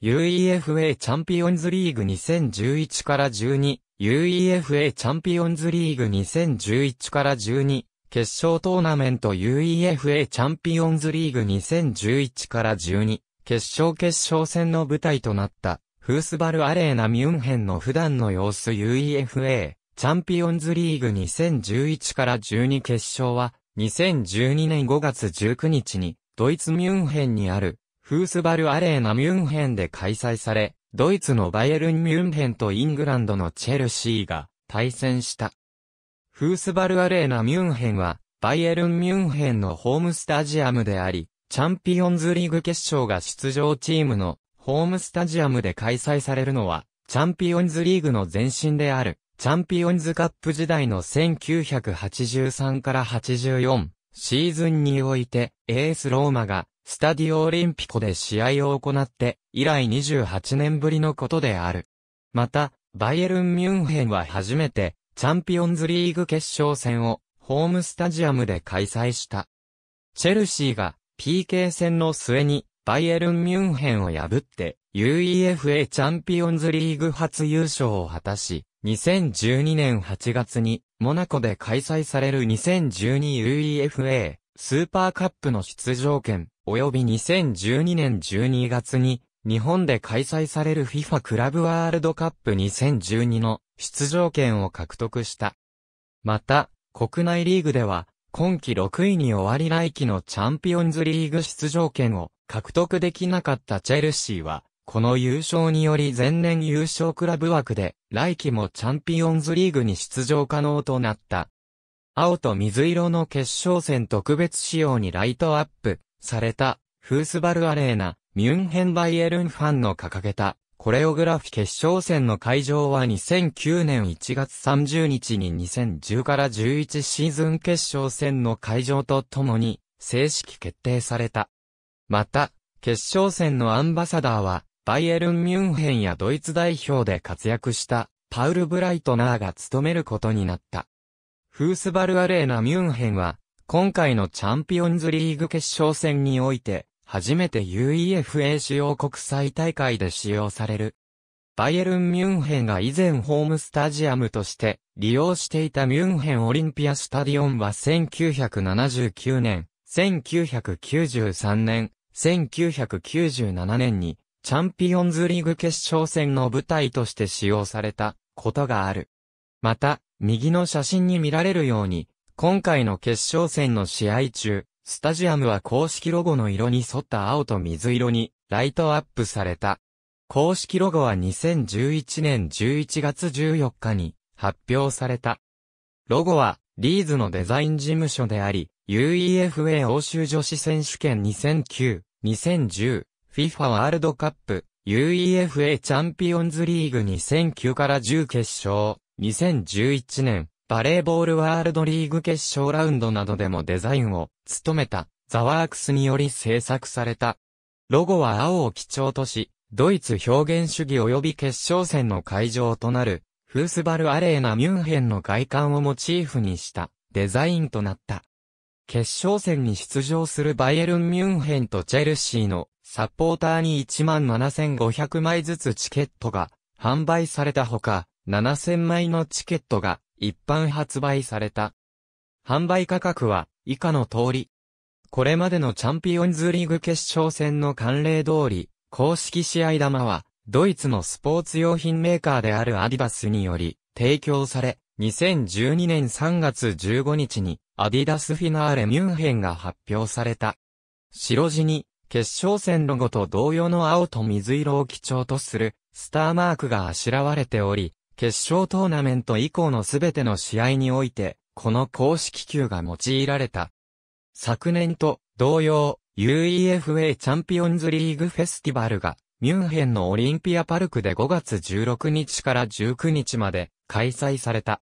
UEFA チャンピオンズリーグ2011から12、UEFA チャンピオンズリーグ2011から12、決勝トーナメント UEFA チャンピオンズリーグ2011から12、決勝戦の舞台となった、フースバルアレーナミュンヘンの普段の様子 UEFA チャンピオンズリーグ2011から12決勝は、2012年5月19日に、ドイツミュンヘンにある、フースバルアレーナミュンヘンで開催され、ドイツのバイエルンミュンヘンとイングランドのチェルシーが対戦した。フースバルアレーナミュンヘンは、バイエルンミュンヘンのホームスタジアムであり、チャンピオンズリーグ決勝が出場チームのホームスタジアムで開催されるのは、チャンピオンズリーグの前身である、チャンピオンズカップ時代の1983から84シーズンにおいて、ASローマがスタディオオリンピコで試合を行って、以来28年ぶりのことである。また、バイエルンミュンヘンは初めて、チャンピオンズリーグ決勝戦を、ホームスタジアムで開催した。チェルシーが、PK 戦の末に、バイエルンミュンヘンを破って、UEFA チャンピオンズリーグ初優勝を果たし、2012年8月に、モナコで開催される 2012UEFA スーパーカップの出場権、及び2012年12月に、日本で開催される FIFA クラブワールドカップ2012の出場権を獲得した。また、国内リーグでは、今季6位に終わり来季のチャンピオンズリーグ出場権を獲得できなかったチェルシーは、この優勝により前年優勝クラブ枠で、来季もチャンピオンズリーグに出場可能となった。青と水色の決勝戦特別仕様にライトアップされたフースバルアレーナ、ミュンヘンバイエルンファンの掲げたコレオグラフ決勝戦の会場は2009年1月30日に2010から11シーズン決勝戦の会場とともに正式決定された。また、決勝戦のアンバサダーは、バイエルン・ミュンヘンやドイツ代表で活躍したパウル・ブライトナーが務めることになった。フースバルアレーナ・ミュンヘンは今回のチャンピオンズリーグ決勝戦において初めて UEFA 主要国際大会で使用される。バイエルン・ミュンヘンが以前ホームスタジアムとして利用していたミュンヘンオリンピアスタディオンは1979年、1993年、1997年にチャンピオンズリーグ決勝戦の舞台として使用されたことがある。また、右の写真に見られるように、今回の決勝戦の試合中、スタジアムは公式ロゴの色に沿った青と水色にライトアップされた。公式ロゴは2011年11月14日に発表された。ロゴはリーズのデザイン事務所であり、UEFA 欧州女子選手権2009、2010、FIFA ワールドカップ、UEFA チャンピオンズリーグ2009から10決勝、2011年、バレーボールワールドリーグ決勝ラウンドなどでもデザインを務めた、ザワークスにより制作された。ロゴは青を基調とし、ドイツ表現主義及び決勝戦の会場となる、フースバルアレーナミュンヘンの外観をモチーフにした、デザインとなった。決勝戦に出場するバイエルンミュンヘンとチェルシーのサポーターに 17,500 枚ずつチケットが販売されたほか、7,000 枚のチケットが一般発売された。販売価格は以下の通り。これまでのチャンピオンズリーグ決勝戦の慣例通り、公式試合玉はドイツのスポーツ用品メーカーであるアディダスにより提供され、2012年3月15日にアディダスフィナーレミュンヘンが発表された。白地に、決勝戦ロゴと同様の青と水色を基調とするスターマークがあしらわれており、決勝トーナメント以降のすべての試合において、この公式球が用いられた。昨年と同様、UEFA チャンピオンズリーグフェスティバルが、ミュンヘンのオリンピアパルクで5月16日から19日まで開催された。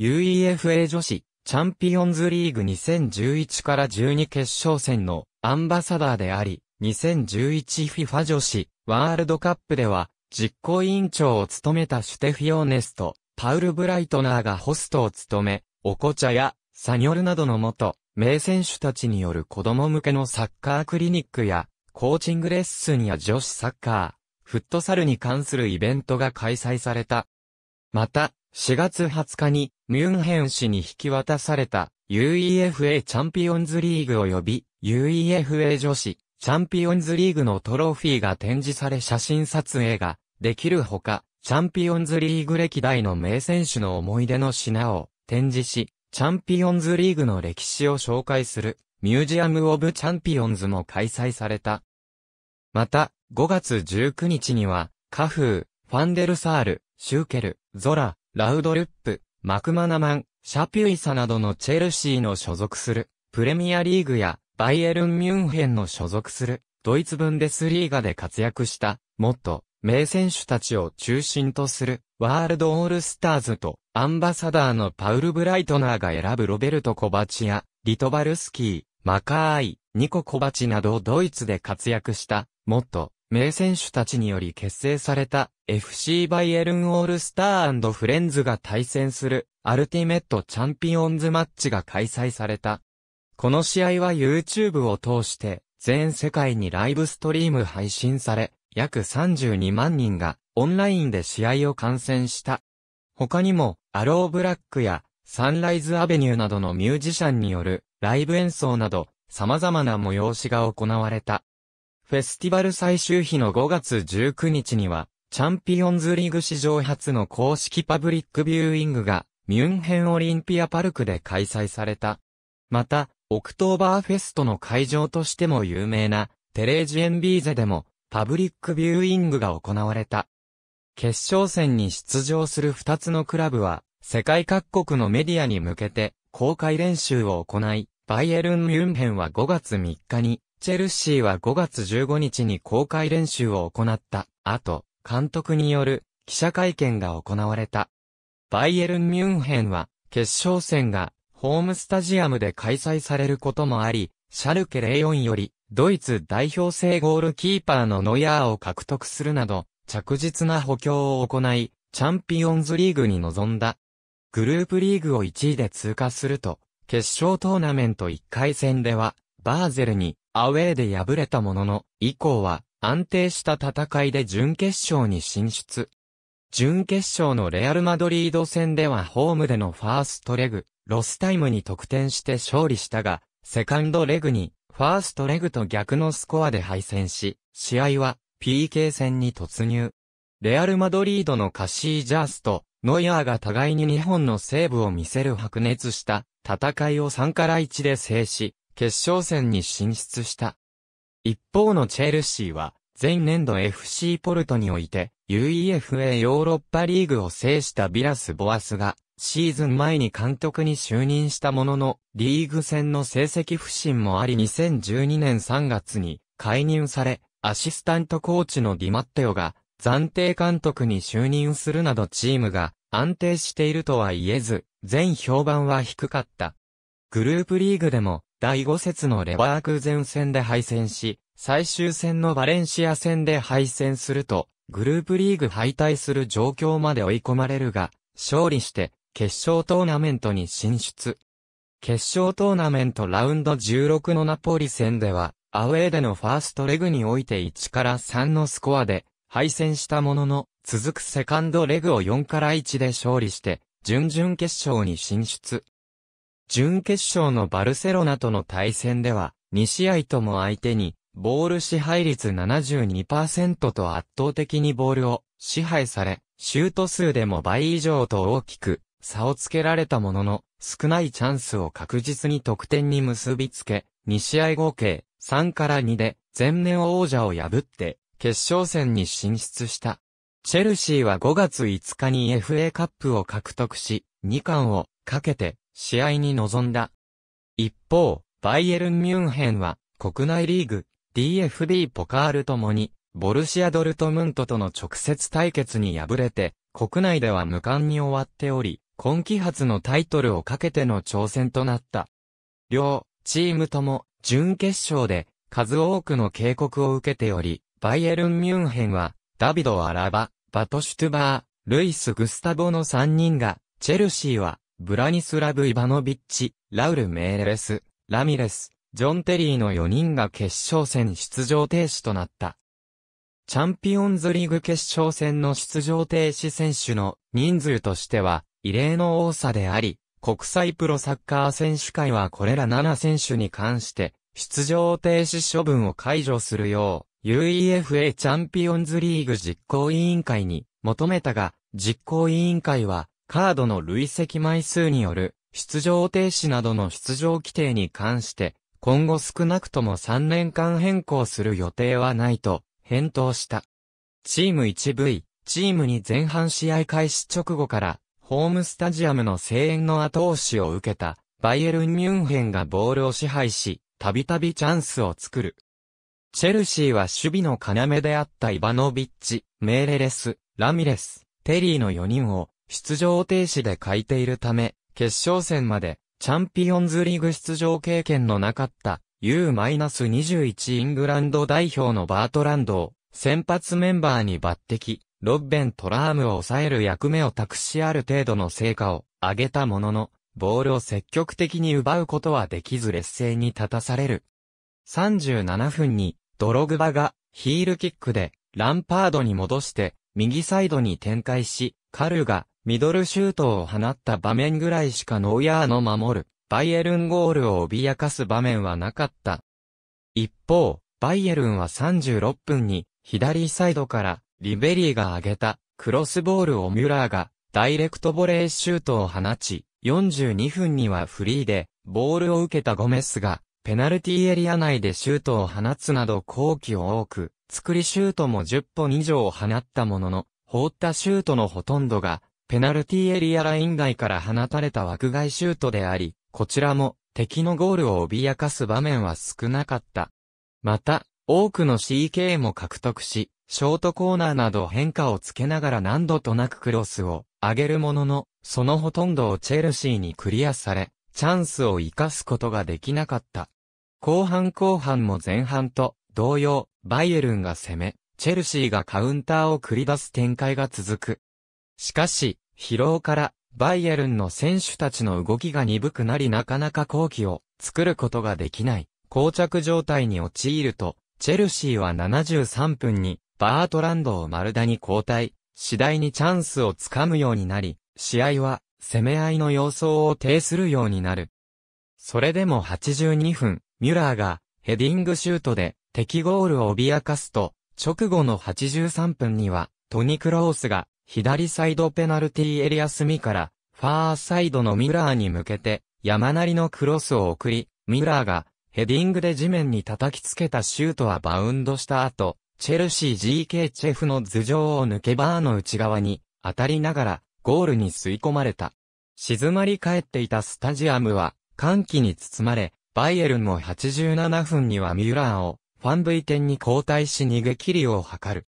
UEFA 女子チャンピオンズリーグ2011から12決勝戦のアンバサダーであり、2011FIFA 女子ワールドカップでは実行委員長を務めたシュテフィオネスとパウル・ブライトナーがホストを務め、オコチャやサニョルなどの元名選手たちによる子供向けのサッカークリニックやコーチングレッスンや女子サッカフットサルに関するイベントが開催された。また、4月20日にミュンヘン市に引き渡された UEFA チャンピオンズリーグ及び UEFA 女子チャンピオンズリーグのトロフィーが展示され写真撮影ができるほか、チャンピオンズリーグ歴代の名選手の思い出の品を展示し、チャンピオンズリーグの歴史を紹介するミュージアム・オブ・チャンピオンズも開催された。また、5月19日には、カフー、ファンデルサール、シューケル、ゾラ、ラウドルップ、マクマナマン、シャピュイサなどのチェルシーの所属するプレミアリーグやバイエルン・ミュンヘンの所属するドイツブンデスリーガで活躍したもっと名選手たちを中心とするワールドオールスターズとアンバサダーのパウル・ブライトナーが選ぶロベルト・コバチやリトバルスキー、マカーイ、ニコ・コバチなどドイツで活躍したもっと名選手たちにより結成された FC バイエルンオールスター&フレンズが対戦するアルティメットチャンピオンズマッチが開催された。この試合は YouTube を通して全世界にライブストリーム配信され、約32万人がオンラインで試合を観戦した。他にもアローブラックやサンライズアベニューなどのミュージシャンによるライブ演奏など様々な催しが行われた。フェスティバル最終日の5月19日には、チャンピオンズリーグ史上初の公式パブリックビューイングが、ミュンヘンオリンピアパルクで開催された。また、オクトーバーフェストの会場としても有名な、テレージエンビーゼでも、パブリックビューイングが行われた。決勝戦に出場する2つのクラブは、世界各国のメディアに向けて、公開練習を行い、バイエルン・ミュンヘンは5月3日に、チェルシーは5月15日に公開練習を行った後、監督による記者会見が行われた。バイエルン・ミュンヘンは決勝戦がホームスタジアムで開催されることもあり、シャルケ04よりドイツ代表正ゴールキーパーのノイアーを獲得するなど着実な補強を行い、チャンピオンズリーグに臨んだ。グループリーグを1位で通過すると、決勝トーナメント1回戦ではバーゼルにアウェーで敗れたものの、以降は安定した戦いで準決勝に進出。準決勝のレアルマドリード戦ではホームでのファーストレグ、ロスタイムに得点して勝利したが、セカンドレグにファーストレグと逆のスコアで敗戦し、試合は PK 戦に突入。レアルマドリードのカシージャースとノイアーが互いに2本のセーブを見せる白熱した戦いを3-1で制し、決勝戦に進出した。一方のチェルシーは、前年度 FC ポルトにおいて、UEFA ヨーロッパリーグを制したビラス・ボアスが、シーズン前に監督に就任したものの、リーグ戦の成績不振もあり2012年3月に解任され、アシスタントコーチのディマッテオが、暫定監督に就任するなどチームが安定しているとは言えず、全評判は低かった。グループリーグでも、第5節のレバークーゼン戦で敗戦し、最終戦のバレンシア戦で敗戦すると、グループリーグ敗退する状況まで追い込まれるが、勝利して、決勝トーナメントに進出。決勝トーナメントラウンド16のナポリ戦では、アウェーでのファーストレグにおいて1-3のスコアで、敗戦したものの、続くセカンドレグを4-1で勝利して、準々決勝に進出。準決勝のバルセロナとの対戦では、2試合とも相手に、ボール支配率 72% と圧倒的にボールを支配され、シュート数でも倍以上と大きく差をつけられたものの、少ないチャンスを確実に得点に結びつけ、2試合合計3-2で前年王者を破って、決勝戦に進出した。チェルシーは5月5日に FA カップを獲得し、2冠をかけて、試合に臨んだ。一方、バイエルン・ミュンヘンは、国内リーグ、DFB ポカールともに、ボルシア・ドルトムントとの直接対決に敗れて、国内では無冠に終わっており、今季初のタイトルをかけての挑戦となった。両チームとも、準決勝で、数多くの警告を受けており、バイエルン・ミュンヘンは、ダビド・アラバ、バトシュトゥバー、ルイス・グスタボの3人が、チェルシーは、ブラニスラブ・イバノビッチ、ラウル・メーレス、ラミレス、ジョン・テリーの4人が決勝戦出場停止となった。チャンピオンズリーグ決勝戦の出場停止選手の人数としては異例の多さであり、国際プロサッカー選手会はこれら7選手に関して出場停止処分を解除するよう UEFA チャンピオンズリーグ実行委員会に求めたが、実行委員会はカードの累積枚数による出場停止などの出場規定に関して今後少なくとも3年間変更する予定はないと返答した。チーム 1V、チーム2前半試合開始直後からホームスタジアムの声援の後押しを受けたバイエルン・ミュンヘンがボールを支配し、たびたびチャンスを作る。チェルシーは守備の要であったイバノビッチ、メーレレス、ラミレス、テリーの4人を出場停止で欠いているため、決勝戦までチャンピオンズリーグ出場経験のなかった U-21 イングランド代表のバートランドを先発メンバーに抜擢、ロッベン・トラームを抑える役目を託しある程度の成果を上げたものの、ボールを積極的に奪うことはできず劣勢に立たされる。37分にドログバがヒールキックでランパードに戻して右サイドに展開し、カルがミドルシュートを放った場面ぐらいしかノイアーの守るバイエルンゴールを脅かす場面はなかった。一方、バイエルンは36分に左サイドからリベリーが上げたクロスボールをミュラーがダイレクトボレーシュートを放ち、42分にはフリーでボールを受けたゴメスがペナルティエリア内でシュートを放つなど好機を多く、作りシュートも10本以上放ったものの、放ったシュートのほとんどがペナルティエリアライン外から放たれた枠外シュートであり、こちらも敵のゴールを脅かす場面は少なかった。また、多くの CK も獲得し、ショートコーナーなど変化をつけながら何度となくクロスを上げるものの、そのほとんどをチェルシーにクリアされ、チャンスを生かすことができなかった。後半も前半と同様、バイエルンが攻め、チェルシーがカウンターを繰り出す展開が続く。しかし、疲労からバイエルンの選手たちの動きが鈍くなりなかなか好機を作ることができない。膠着状態に陥ると、チェルシーは73分にバートランドを丸田に交代、次第にチャンスをつかむようになり、試合は攻め合いの様相を呈するようになる。それでも82分、ミュラーがヘディングシュートで敵ゴールを脅かすと、直後の83分にはトニ・クロースが左サイドペナルティエリア隅からファーサイドのミュラーに向けて山なりのクロスを送り、ミュラーがヘディングで地面に叩きつけたシュートはバウンドした後、チェルシー GK チェフの頭上を抜けバーの内側に当たりながらゴールに吸い込まれた。静まり返っていたスタジアムは歓喜に包まれ、バイエルンも87分にはミュラーをファンブイテンに交代し逃げ切りを図る。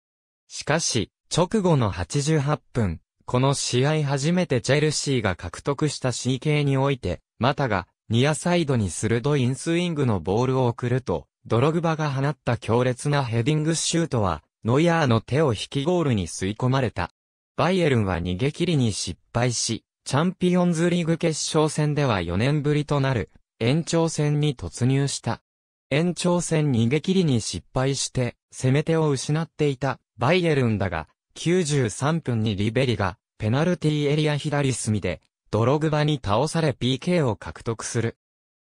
しかし、直後の88分、この試合初めてチェルシーが獲得した CK において、マタがニアサイドに鋭いインスイングのボールを送ると、ドログバが放った強烈なヘディングシュートは、ノイアーの手を引きゴールに吸い込まれた。バイエルンは逃げ切りに失敗し、チャンピオンズリーグ決勝戦では4年ぶりとなる延長戦に突入した。延長戦逃げ切りに失敗して、攻め手を失っていたバイエルンだが、93分にリベリがペナルティエリア左隅で、ドログバに倒され PK を獲得する。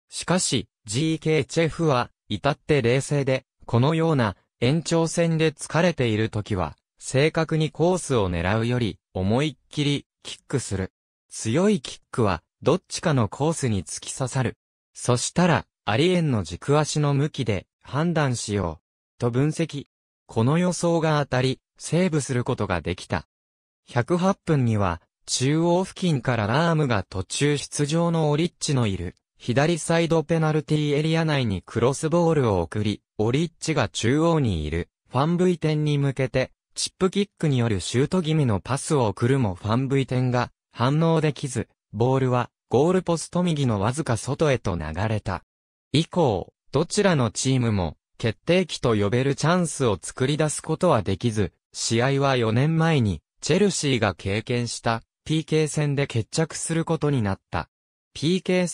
しかし、GK チェフは、至って冷静で、このような延長戦で疲れている時は、正確にコースを狙うより、思いっきりキックする。強いキックは、どっちかのコースに突き刺さる。そしたら、ありえんの軸足の向きで判断しよう。と分析。この予想が当たり、セーブすることができた。108分には、中央付近からラームが途中出場のオリッチのいる左サイドペナルティエリア内にクロスボールを送り、オリッチが中央にいるファンブイテンに向けてチップキックによるシュート気味のパスを送るもファンブイテンが反応できず、ボールはゴールポスト右のわずか外へと流れた。以降、どちらのチームも決定機と呼べるチャンスを作り出すことはできず、試合は4年前にチェルシーが経験したPK 戦で決着することになった。PK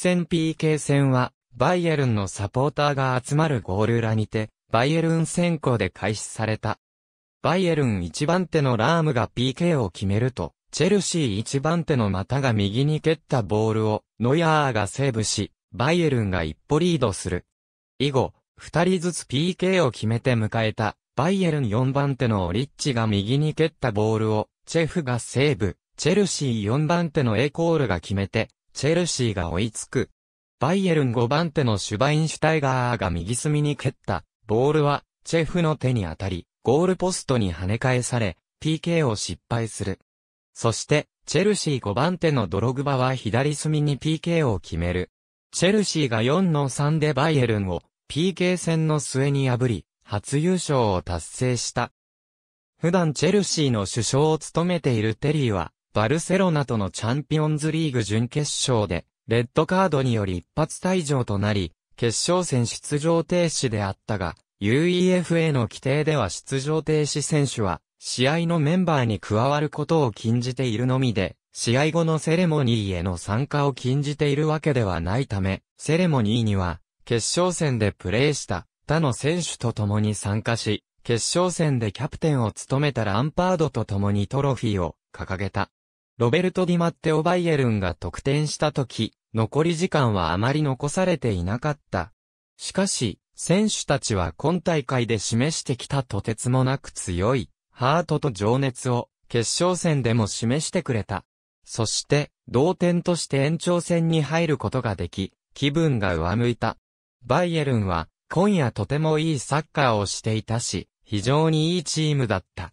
戦は、バイエルンのサポーターが集まるゴール裏にて、バイエルン先行で開始された。バイエルン1番手のラームが PK を決めると、チェルシー1番手の股が右に蹴ったボールをノヤーがセーブし、バイエルンが一歩リードする。以後、二人ずつ PK を決めて迎えた、バイエルン4番手のオリッチが右に蹴ったボールを、チェフがセーブ、チェルシー4番手のエコールが決めて、チェルシーが追いつく。バイエルン5番手のシュバインシュタイガーが右隅に蹴った、ボールは、チェフの手に当たり、ゴールポストに跳ね返され、PK を失敗する。そして、チェルシー5番手のドログバは左隅に PK を決める。チェルシーが 4-3 でバイエルンを、PK 戦の末に破り、初優勝を達成した。普段チェルシーの主将を務めているテリーは、バルセロナとのチャンピオンズリーグ準決勝で、レッドカードにより一発退場となり、決勝戦出場停止であったが、UEFA の規定では出場停止選手は、試合のメンバーに加わることを禁じているのみで、試合後のセレモニーへの参加を禁じているわけではないため、セレモニーには、決勝戦でプレーした他の選手と共に参加し、決勝戦でキャプテンを務めたランパードと共にトロフィーを掲げた。ロベルト・ディマッテオ・バイエルンが得点した時、残り時間はあまり残されていなかった。しかし、選手たちは今大会で示してきたとてつもなく強い、ハートと情熱を決勝戦でも示してくれた。そして、同点として延長戦に入ることができ、気分が上向いた。バイエルンは、今夜とてもいいサッカーをしていたし、非常にいいチームだった。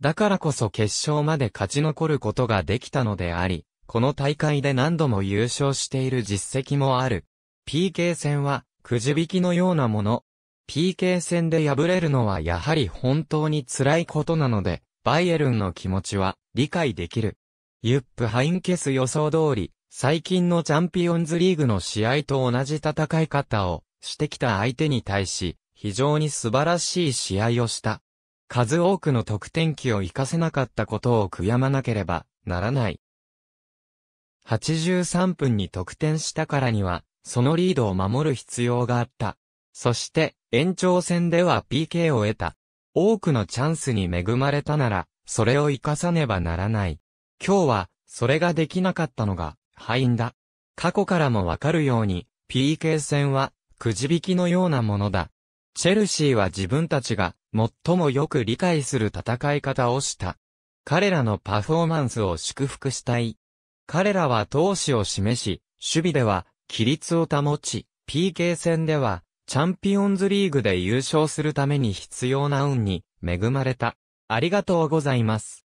だからこそ決勝まで勝ち残ることができたのであり、この大会で何度も優勝している実績もある。PK 戦は、くじ引きのようなもの。PK 戦で敗れるのはやはり本当に辛いことなので、バイエルンの気持ちは理解できる。ユップ・ハインケス予想通り、最近のチャンピオンズリーグの試合と同じ戦い方をしてきた相手に対し、非常に素晴らしい試合をした。数多くの得点機を活かせなかったことを悔やまなければならない。83分に得点したからには、そのリードを守る必要があった。そして、延長戦では PK を得た。多くのチャンスに恵まれたなら、それを活かさねばならない。今日は、それができなかったのが、敗因だ。過去からもわかるように、PK 戦は、くじ引きのようなものだ。チェルシーは自分たちが最もよく理解する戦い方をした。彼らのパフォーマンスを祝福したい。彼らは闘志を示し、守備では規律を保ち、PK 戦ではチャンピオンズリーグで優勝するために必要な運に恵まれた。ありがとうございます。